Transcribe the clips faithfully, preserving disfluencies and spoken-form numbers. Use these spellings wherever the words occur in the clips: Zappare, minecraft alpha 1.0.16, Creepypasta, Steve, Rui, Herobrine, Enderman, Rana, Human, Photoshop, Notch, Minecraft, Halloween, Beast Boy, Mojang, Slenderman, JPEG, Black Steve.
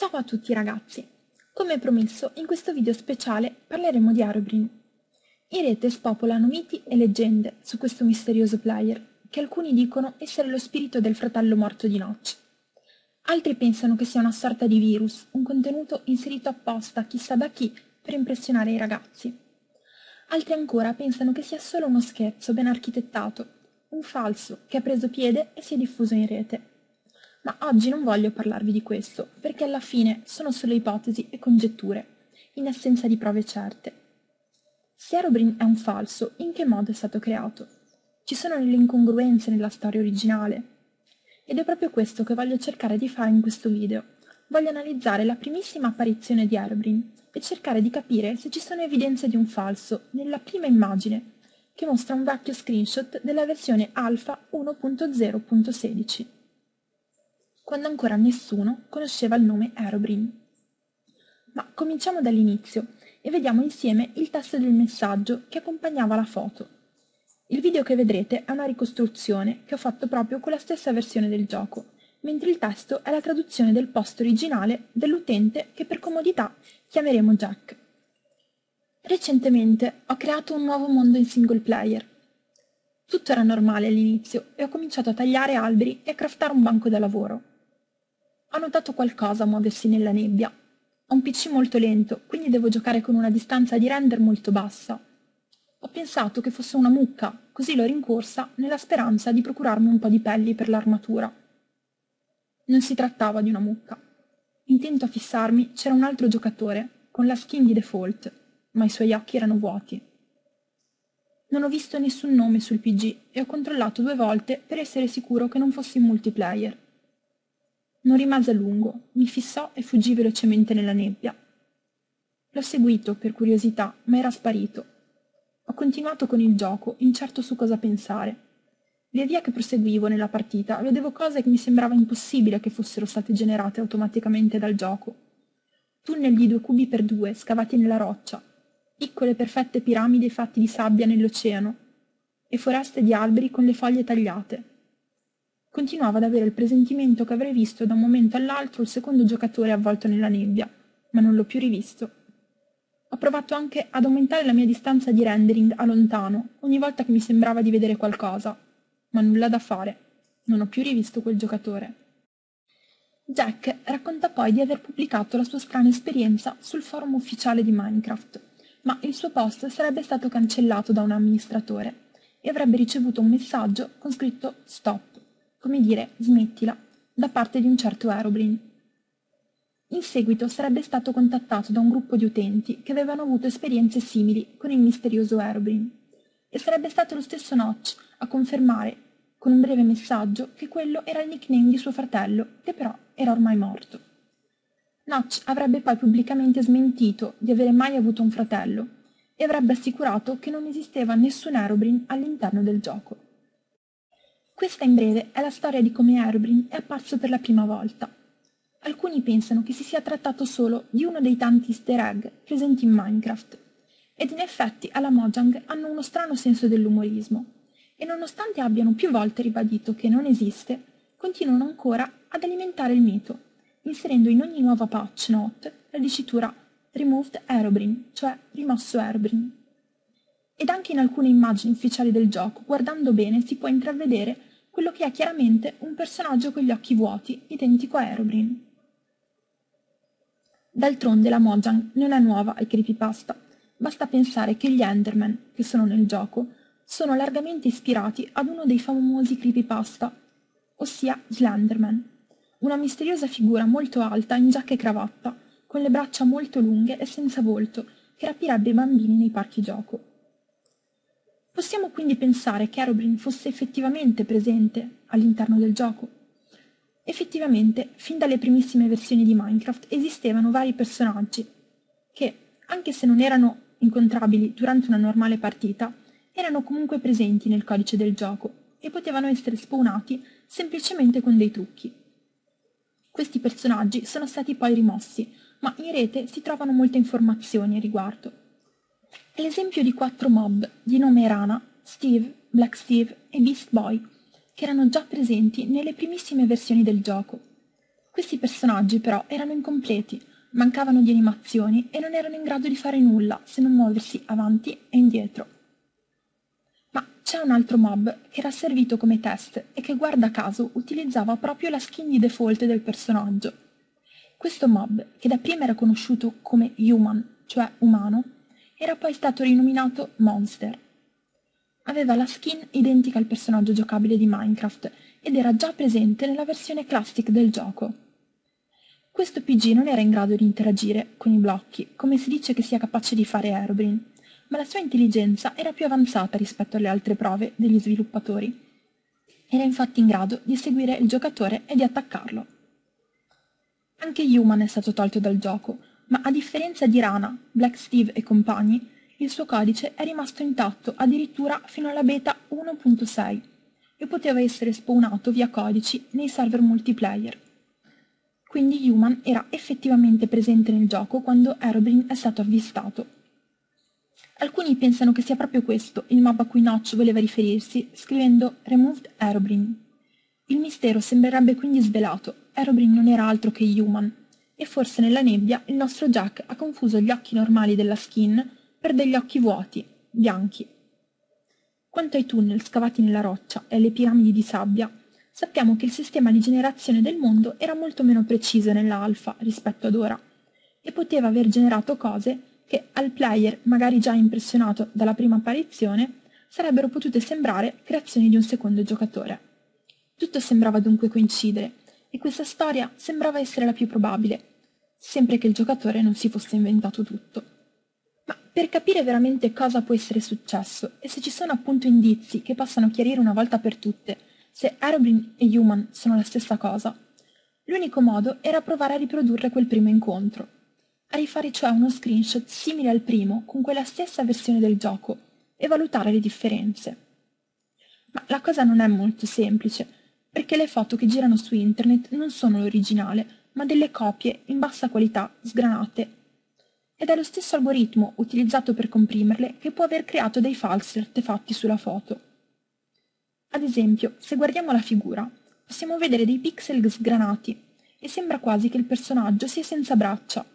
Ciao a tutti ragazzi! Come promesso, in questo video speciale parleremo di Herobrine. In rete spopolano miti e leggende su questo misterioso player, che alcuni dicono essere lo spirito del fratello morto di Notch. Altri pensano che sia una sorta di virus, un contenuto inserito apposta chissà da chi per impressionare i ragazzi. Altri ancora pensano che sia solo uno scherzo ben architettato, un falso che ha preso piede e si è diffuso in rete. Ma oggi non voglio parlarvi di questo, perché alla fine sono solo ipotesi e congetture, in assenza di prove certe. Se Herobrine è un falso, in che modo è stato creato? Ci sono delle incongruenze nella storia originale? Ed è proprio questo che voglio cercare di fare in questo video. Voglio analizzare la primissima apparizione di Herobrine e cercare di capire se ci sono evidenze di un falso nella prima immagine, che mostra un vecchio screenshot della versione alfa uno punto zero punto sedici. Quando ancora nessuno conosceva il nome Herobrine. Ma cominciamo dall'inizio e vediamo insieme il testo del messaggio che accompagnava la foto. Il video che vedrete è una ricostruzione che ho fatto proprio con la stessa versione del gioco, mentre il testo è la traduzione del post originale dell'utente che per comodità chiameremo Jack. Recentemente ho creato un nuovo mondo in single player. Tutto era normale all'inizio e ho cominciato a tagliare alberi e a craftare un banco da lavoro. Ho notato qualcosa muoversi nella nebbia. Ho un P C molto lento, quindi devo giocare con una distanza di render molto bassa. Ho pensato che fosse una mucca, così l'ho rincorsa nella speranza di procurarmi un po' di pelli per l'armatura. Non si trattava di una mucca. Intento a fissarmi c'era un altro giocatore, con la skin di default, ma i suoi occhi erano vuoti. Non ho visto nessun nome sul P G e ho controllato due volte per essere sicuro che non fossi in multiplayer. Non rimase a lungo, mi fissò e fuggì velocemente nella nebbia. L'ho seguito per curiosità, ma era sparito. Ho continuato con il gioco, incerto su cosa pensare. Via via che proseguivo nella partita, vedevo cose che mi sembrava impossibile che fossero state generate automaticamente dal gioco. Tunnel di due cubi per due, scavati nella roccia, piccole perfette piramidi fatte di sabbia nell'oceano, e foreste di alberi con le foglie tagliate. Continuavo ad avere il presentimento che avrei visto da un momento all'altro il secondo giocatore avvolto nella nebbia, ma non l'ho più rivisto. Ho provato anche ad aumentare la mia distanza di rendering a lontano, ogni volta che mi sembrava di vedere qualcosa, ma nulla da fare, non ho più rivisto quel giocatore. Jack racconta poi di aver pubblicato la sua strana esperienza sul forum ufficiale di Minecraft, ma il suo post sarebbe stato cancellato da un amministratore e avrebbe ricevuto un messaggio con scritto «Stop», come dire smettila, da parte di un certo Herobrine. In seguito sarebbe stato contattato da un gruppo di utenti che avevano avuto esperienze simili con il misterioso Herobrine e sarebbe stato lo stesso Notch a confermare con un breve messaggio che quello era il nickname di suo fratello, che però era ormai morto. Notch avrebbe poi pubblicamente smentito di avere mai avuto un fratello e avrebbe assicurato che non esisteva nessun Herobrine all'interno del gioco. Questa in breve è la storia di come Herobrine è apparso per la prima volta. Alcuni pensano che si sia trattato solo di uno dei tanti easter egg presenti in Minecraft, ed in effetti alla Mojang hanno uno strano senso dell'umorismo, e nonostante abbiano più volte ribadito che non esiste, continuano ancora ad alimentare il mito, inserendo in ogni nuova patch note la dicitura Removed Herobrine, cioè rimosso Herobrine. Ed anche in alcune immagini ufficiali del gioco, guardando bene, si può intravedere quello che è chiaramente un personaggio con gli occhi vuoti, identico a Herobrine. D'altronde la Mojang non è nuova ai creepypasta, basta pensare che gli Enderman, che sono nel gioco, sono largamente ispirati ad uno dei famosi creepypasta, ossia Slenderman, una misteriosa figura molto alta in giacca e cravatta, con le braccia molto lunghe e senza volto, che rapirebbe i bambini nei parchi gioco. Possiamo quindi pensare che Herobrine fosse effettivamente presente all'interno del gioco. Effettivamente, fin dalle primissime versioni di Minecraft esistevano vari personaggi che, anche se non erano incontrabili durante una normale partita, erano comunque presenti nel codice del gioco e potevano essere spawnati semplicemente con dei trucchi. Questi personaggi sono stati poi rimossi, ma in rete si trovano molte informazioni a riguardo. È l'esempio di quattro mob di nome Rana, Steve, Black Steve e Beast Boy, che erano già presenti nelle primissime versioni del gioco. Questi personaggi però erano incompleti, mancavano di animazioni e non erano in grado di fare nulla se non muoversi avanti e indietro. Ma c'è un altro mob che era servito come test e che guarda caso utilizzava proprio la skin di default del personaggio. Questo mob, che dapprima era conosciuto come Human, cioè umano, era poi stato rinominato Monster. Aveva la skin identica al personaggio giocabile di Minecraft ed era già presente nella versione classic del gioco. Questo P G non era in grado di interagire con i blocchi, come si dice che sia capace di fare Herobrine, ma la sua intelligenza era più avanzata rispetto alle altre prove degli sviluppatori. Era infatti in grado di seguire il giocatore e di attaccarlo. Anche Human è stato tolto dal gioco, ma a differenza di Rana, Black Steve e compagni, il suo codice è rimasto intatto addirittura fino alla beta uno punto sei e poteva essere spawnato via codici nei server multiplayer. Quindi Human era effettivamente presente nel gioco quando Herobrine è stato avvistato. Alcuni pensano che sia proprio questo il mob a cui Notch voleva riferirsi scrivendo Removed Herobrine. Il mistero sembrerebbe quindi svelato, Herobrine non era altro che Human, e forse nella nebbia il nostro Jack ha confuso gli occhi normali della skin per degli occhi vuoti, bianchi. Quanto ai tunnel scavati nella roccia e alle piramidi di sabbia, sappiamo che il sistema di generazione del mondo era molto meno preciso nell'alfa rispetto ad ora e poteva aver generato cose che al player, magari già impressionato dalla prima apparizione, sarebbero potute sembrare creazioni di un secondo giocatore. Tutto sembrava dunque coincidere e questa storia sembrava essere la più probabile, sempre che il giocatore non si fosse inventato tutto. Ma per capire veramente cosa può essere successo e se ci sono appunto indizi che possano chiarire una volta per tutte se Herobrine e Human sono la stessa cosa, l'unico modo era provare a riprodurre quel primo incontro, a rifare cioè uno screenshot simile al primo con quella stessa versione del gioco e valutare le differenze. Ma la cosa non è molto semplice, perché le foto che girano su internet non sono l'originale, ma delle copie in bassa qualità sgranate, ed è lo stesso algoritmo utilizzato per comprimerle che può aver creato dei falsi artefatti sulla foto. Ad esempio, se guardiamo la figura, possiamo vedere dei pixel sgranati e sembra quasi che il personaggio sia senza braccia,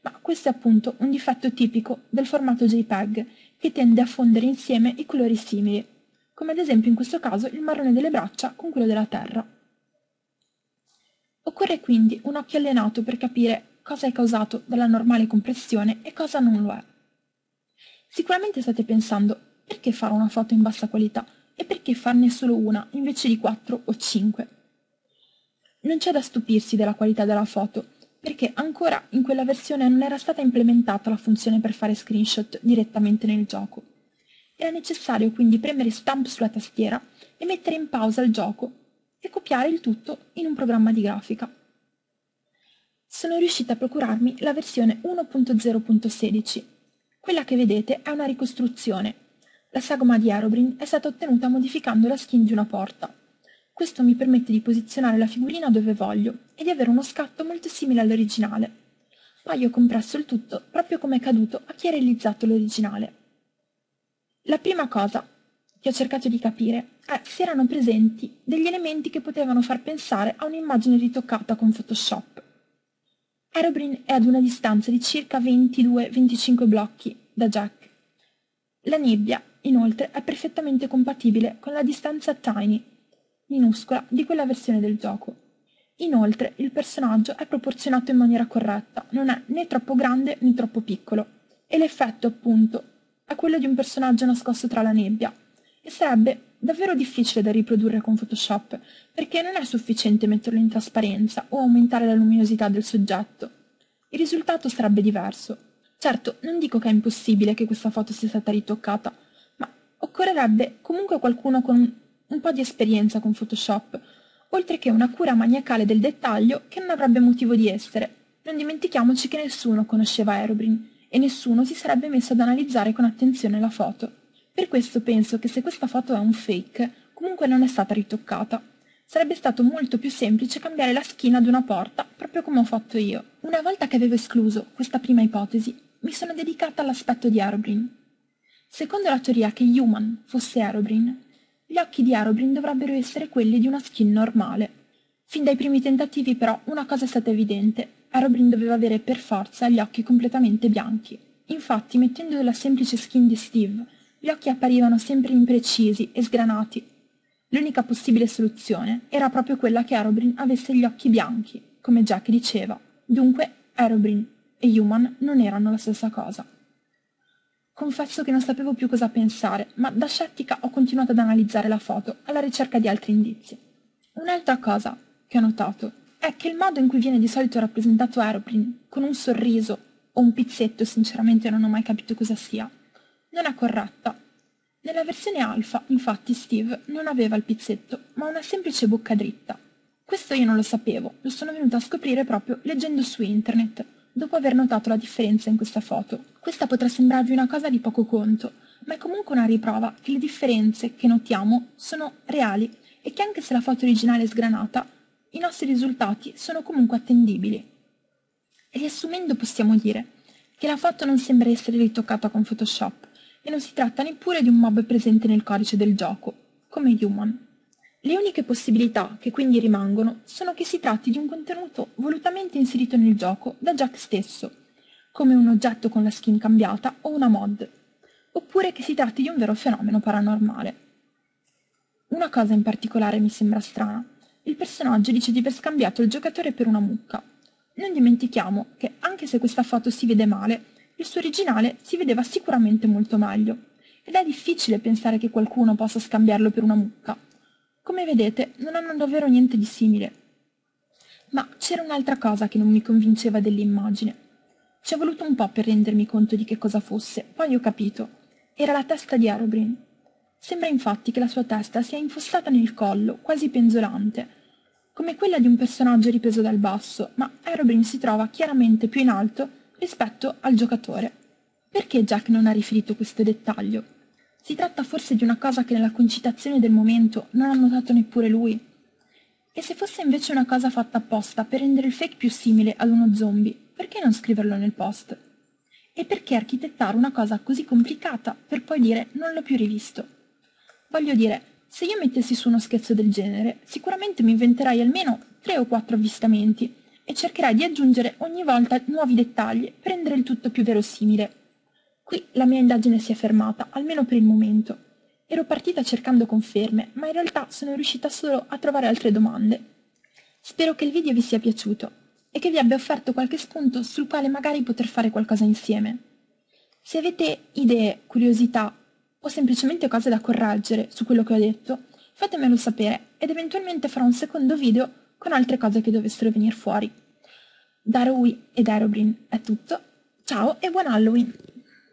ma questo è appunto un difetto tipico del formato JPEG che tende a fondere insieme i colori simili, come ad esempio in questo caso il marrone delle braccia con quello della terra. Occorre quindi un occhio allenato per capire cosa è causato dalla normale compressione e cosa non lo è. Sicuramente state pensando, perché fare una foto in bassa qualità? E perché farne solo una invece di quattro o cinque? Non c'è da stupirsi della qualità della foto, perché ancora in quella versione non era stata implementata la funzione per fare screenshot direttamente nel gioco. Era necessario quindi premere stamp sulla tastiera e mettere in pausa il gioco e copiare il tutto in un programma di grafica. Sono riuscita a procurarmi la versione uno punto zero punto sedici. Quella che vedete è una ricostruzione. La sagoma di Herobrine è stata ottenuta modificando la skin di una porta. Questo mi permette di posizionare la figurina dove voglio e di avere uno scatto molto simile all'originale. Poi ho compresso il tutto proprio come è caduto a chi ha realizzato l'originale. La prima cosa che ho cercato di capire è se erano presenti degli elementi che potevano far pensare a un'immagine ritoccata con Photoshop. Herobrine è ad una distanza di circa ventidue venticinque blocchi da Jack. La nebbia inoltre è perfettamente compatibile con la distanza tiny, minuscola, di quella versione del gioco. Inoltre il personaggio è proporzionato in maniera corretta, non è né troppo grande né troppo piccolo, e l'effetto appunto è quello di un personaggio nascosto tra la nebbia, e sarebbe davvero difficile da riprodurre con Photoshop, perché non è sufficiente metterlo in trasparenza o aumentare la luminosità del soggetto. Il risultato sarebbe diverso. Certo, non dico che è impossibile che questa foto sia stata ritoccata, ma occorrerebbe comunque qualcuno con un po' di esperienza con Photoshop, oltre che una cura maniacale del dettaglio che non avrebbe motivo di essere. Non dimentichiamoci che nessuno conosceva Herobrine e nessuno si sarebbe messo ad analizzare con attenzione la foto. Per questo penso che se questa foto è un fake, comunque non è stata ritoccata. Sarebbe stato molto più semplice cambiare la schiena di una porta, proprio come ho fatto io. Una volta che avevo escluso questa prima ipotesi, mi sono dedicata all'aspetto di Herobrine. Secondo la teoria che Human fosse Herobrine, gli occhi di Herobrine dovrebbero essere quelli di una skin normale. Fin dai primi tentativi però una cosa è stata evidente, Herobrine doveva avere per forza gli occhi completamente bianchi. Infatti, mettendo la semplice skin di Steve, gli occhi apparivano sempre imprecisi e sgranati. L'unica possibile soluzione era proprio quella che Herobrine avesse gli occhi bianchi, come Jack diceva. Dunque, Herobrine e Human non erano la stessa cosa. Confesso che non sapevo più cosa pensare, ma da scettica ho continuato ad analizzare la foto, alla ricerca di altri indizi. Un'altra cosa che ho notato è che il modo in cui viene di solito rappresentato Herobrine, con un sorriso o un pizzetto, sinceramente non ho mai capito cosa sia, non è corretta. Nella versione alfa, infatti, Steve non aveva il pizzetto, ma una semplice bocca dritta. Questo io non lo sapevo, lo sono venuto a scoprire proprio leggendo su internet, dopo aver notato la differenza in questa foto. Questa potrà sembrarvi una cosa di poco conto, ma è comunque una riprova che le differenze che notiamo sono reali e che anche se la foto originale è sgranata, i nostri risultati sono comunque attendibili. Riassumendo possiamo dire che la foto non sembra essere ritoccata con Photoshop e non si tratta neppure di un mob presente nel codice del gioco, come Human. Le uniche possibilità che quindi rimangono sono che si tratti di un contenuto volutamente inserito nel gioco da Jack stesso, come un oggetto con la skin cambiata o una mod, oppure che si tratti di un vero fenomeno paranormale. Una cosa in particolare mi sembra strana. Il personaggio dice di aver scambiato il giocatore per una mucca. Non dimentichiamo che, anche se questa foto si vede male, il suo originale si vedeva sicuramente molto meglio, ed è difficile pensare che qualcuno possa scambiarlo per una mucca. Come vedete, non hanno davvero niente di simile. Ma c'era un'altra cosa che non mi convinceva dell'immagine. Ci è voluto un po' per rendermi conto di che cosa fosse, poi ho capito. Era la testa di Herobrine. Sembra infatti che la sua testa sia infossata nel collo, quasi penzolante, come quella di un personaggio ripreso dal basso, ma Herobrine si trova chiaramente più in alto rispetto al giocatore. Perché Jack non ha riferito questo dettaglio? Si tratta forse di una cosa che nella concitazione del momento non ha notato neppure lui? E se fosse invece una cosa fatta apposta per rendere il fake più simile ad uno zombie, perché non scriverlo nel post? E perché architettare una cosa così complicata per poi dire non l'ho più rivisto? Voglio dire, se io mettessi su uno scherzo del genere, sicuramente mi inventerei almeno tre o quattro avvistamenti e cercherai di aggiungere ogni volta nuovi dettagli per rendere il tutto più verosimile. Qui la mia indagine si è fermata, almeno per il momento. Ero partita cercando conferme, ma in realtà sono riuscita solo a trovare altre domande. Spero che il video vi sia piaciuto e che vi abbia offerto qualche spunto sul quale magari poter fare qualcosa insieme. Se avete idee, curiosità o semplicemente cose da correggere su quello che ho detto, fatemelo sapere ed eventualmente farò un secondo video con altre cose che dovessero venire fuori. Da Rui ed Herobrine è tutto, ciao e buon Halloween!